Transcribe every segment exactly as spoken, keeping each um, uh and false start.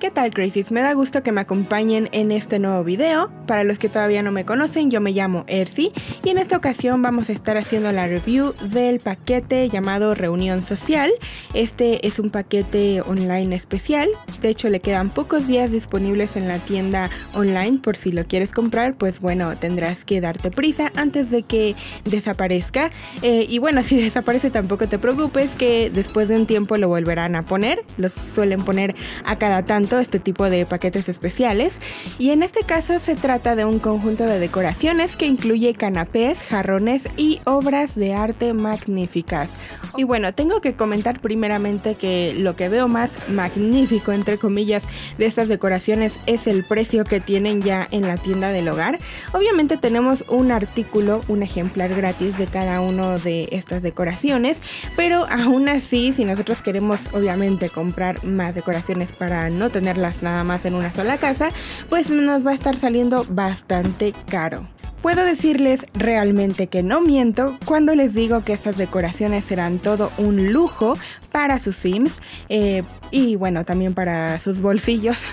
¿Qué tal, Crazies? Me da gusto que me acompañen en este nuevo video. Para los que todavía no me conocen, yo me llamo Ersi y en esta ocasión vamos a estar haciendo la review del paquete llamado Reunión Social. Este es un paquete online especial, de hecho le quedan pocos días disponibles en la tienda online, por si lo quieres comprar, pues bueno, tendrás que darte prisa antes de que desaparezca. Eh, y bueno, si desaparece tampoco te preocupes, que después de un tiempo lo volverán a poner, los suelen poner a cada tanto este tipo de paquetes especiales, y en este caso se trata de un conjunto de decoraciones que incluye canapés, jarrones y obras de arte magníficas. Y bueno, tengo que comentar primeramente que lo que veo más magnífico, entre comillas, de estas decoraciones es el precio que tienen ya en la tienda del hogar. Obviamente tenemos un artículo, un ejemplar gratis de cada uno de estas decoraciones, pero aún así, si nosotros queremos obviamente comprar más decoraciones para no tener tenerlas nada más en una sola casa, pues nos va a estar saliendo bastante caro. Puedo decirles realmente que no miento cuando les digo que estas decoraciones serán todo un lujo para sus Sims eh, y bueno, también para sus bolsillos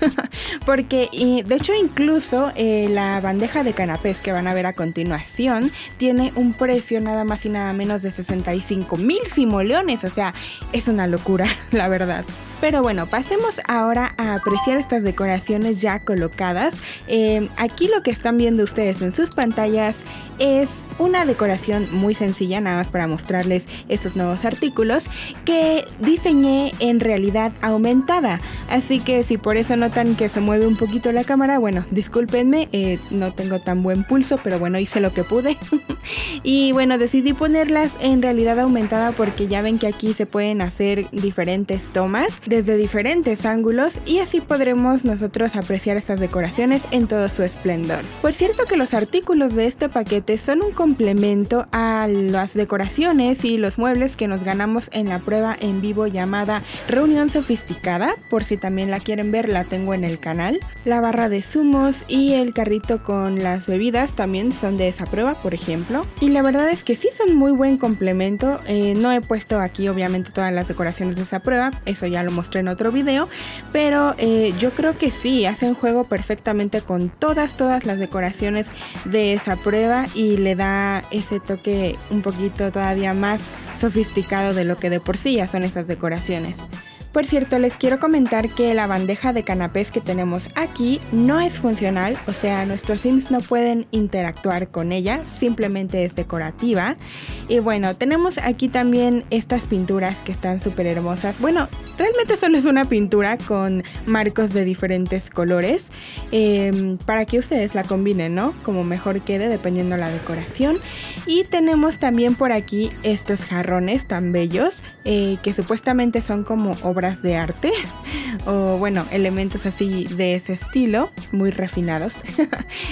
porque y de hecho incluso eh, la bandeja de canapés que van a ver a continuación tiene un precio nada más y nada menos de sesenta y cinco mil simoleones, o sea, es una locura la verdad. Pero bueno, pasemos ahora a apreciar estas decoraciones ya colocadas. Eh, aquí lo que están viendo ustedes en sus pantallas es una decoración muy sencilla, nada más para mostrarles esos nuevos artículos que diseñé en realidad aumentada. Así que si por eso notan que se mueve un poquito la cámara, bueno, discúlpenme, eh, no tengo tan buen pulso, pero bueno, hice lo que pude. Y bueno, decidí ponerlas en realidad aumentada porque ya ven que aquí se pueden hacer diferentes tomas desde diferentes ángulos y así podremos nosotros apreciar estas decoraciones en todo su esplendor. Por cierto que los artículos de este paquete son un complemento a las decoraciones y los muebles que nos ganamos en la prueba en vivo llamada Reunión Sofisticada, por si también la quieren ver, la tengo en el canal. La barra de zumos y el carrito con las bebidas también son de esa prueba, por ejemplo. Y la verdad es que sí son muy buen complemento. Eh, no he puesto aquí obviamente todas las decoraciones de esa prueba, eso ya lo mostré en otro video, pero eh, yo creo que sí, hacen juego perfectamente con todas, todas las decoraciones de esa prueba y le da ese toque un poquito todavía más sofisticado de lo que de por sí ya son esas decoraciones. Por cierto, les quiero comentar que la bandeja de canapés que tenemos aquí no es funcional, o sea, nuestros Sims no pueden interactuar con ella, simplemente es decorativa. Y bueno, tenemos aquí también estas pinturas que están súper hermosas. Bueno, realmente solo es una pintura con marcos de diferentes colores eh, para que ustedes la combinen, ¿no? Como mejor quede dependiendo la decoración. Y tenemos también por aquí estos jarrones tan bellos eh, que supuestamente son como obras de arte o bueno, elementos así de ese estilo, muy refinados.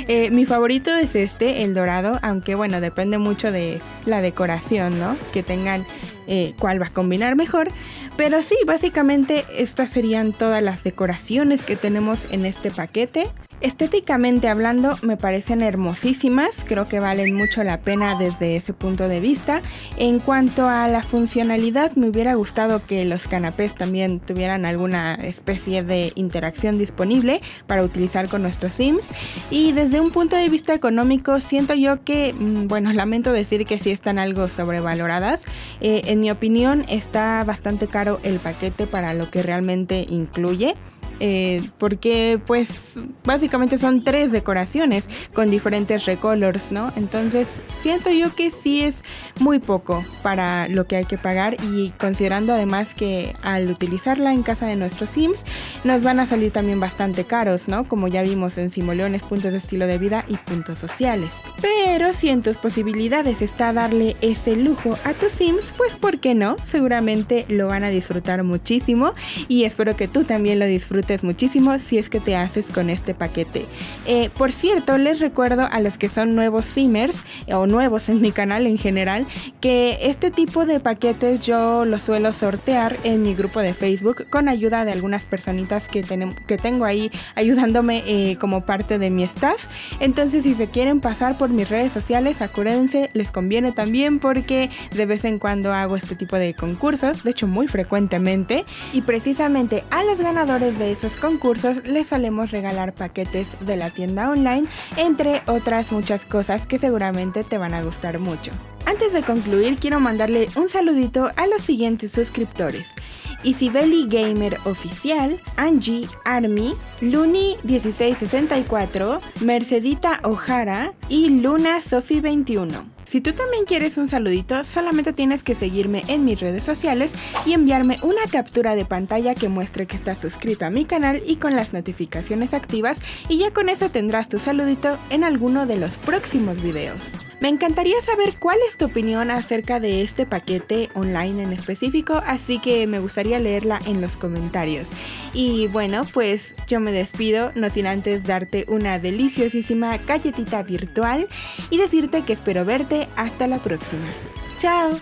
eh, mi favorito es este, el dorado, aunque bueno, depende mucho de la decoración, ¿no? Que tengan eh, cuál va a combinar mejor. Pero sí, básicamente estas serían todas las decoraciones que tenemos en este paquete. Estéticamente hablando, me parecen hermosísimas, creo que valen mucho la pena desde ese punto de vista. En cuanto a la funcionalidad, me hubiera gustado que los canapés también tuvieran alguna especie de interacción disponible para utilizar con nuestros Sims. Y desde un punto de vista económico, siento yo que, bueno, lamento decir que sí están algo sobrevaloradas. Eh, en mi opinión, está bastante caro el paquete para lo que realmente incluye. Eh, porque pues básicamente son tres decoraciones con diferentes recolors, ¿no? Entonces siento yo que sí es muy poco para lo que hay que pagar, y considerando además que al utilizarla en casa de nuestros Sims nos van a salir también bastante caros, ¿no? Como ya vimos en simoleones, puntos de estilo de vida y puntos sociales. Pero si en tus posibilidades está darle ese lujo a tus Sims, pues ¿por qué no? Seguramente lo van a disfrutar muchísimo y espero que tú también lo disfrutes muchísimo si es que te haces con este paquete. Eh, por cierto, les recuerdo a los que son nuevos Simmers o nuevos en mi canal en general, que este tipo de paquetes yo los suelo sortear en mi grupo de Facebook con ayuda de algunas personitas que, que tengo ahí ayudándome eh, como parte de mi staff. Entonces, si se quieren pasar por mis redes sociales, acuérdense, les conviene también porque de vez en cuando hago este tipo de concursos, de hecho muy frecuentemente, y precisamente a los ganadores de esos concursos les solemos regalar paquetes de la tienda online, entre otras muchas cosas que seguramente te van a gustar mucho. Antes de concluir, quiero mandarle un saludito a los siguientes suscriptores: Belly gamer oficial, Angie Army, Luni dieciséis sesenta y cuatro, Mercedita Ojara y Luna Sophie veintiuno. Si tú también quieres un saludito, solamente tienes que seguirme en mis redes sociales y enviarme una captura de pantalla que muestre que estás suscrito a mi canal y con las notificaciones activas, y ya con eso tendrás tu saludito en alguno de los próximos videos. Me encantaría saber cuál es tu opinión acerca de este paquete online en específico, así que me gustaría leerla en los comentarios. Y bueno, pues yo me despido, no sin antes darte una deliciosísima galletita virtual y decirte que espero verte hasta la próxima. ¡Chao!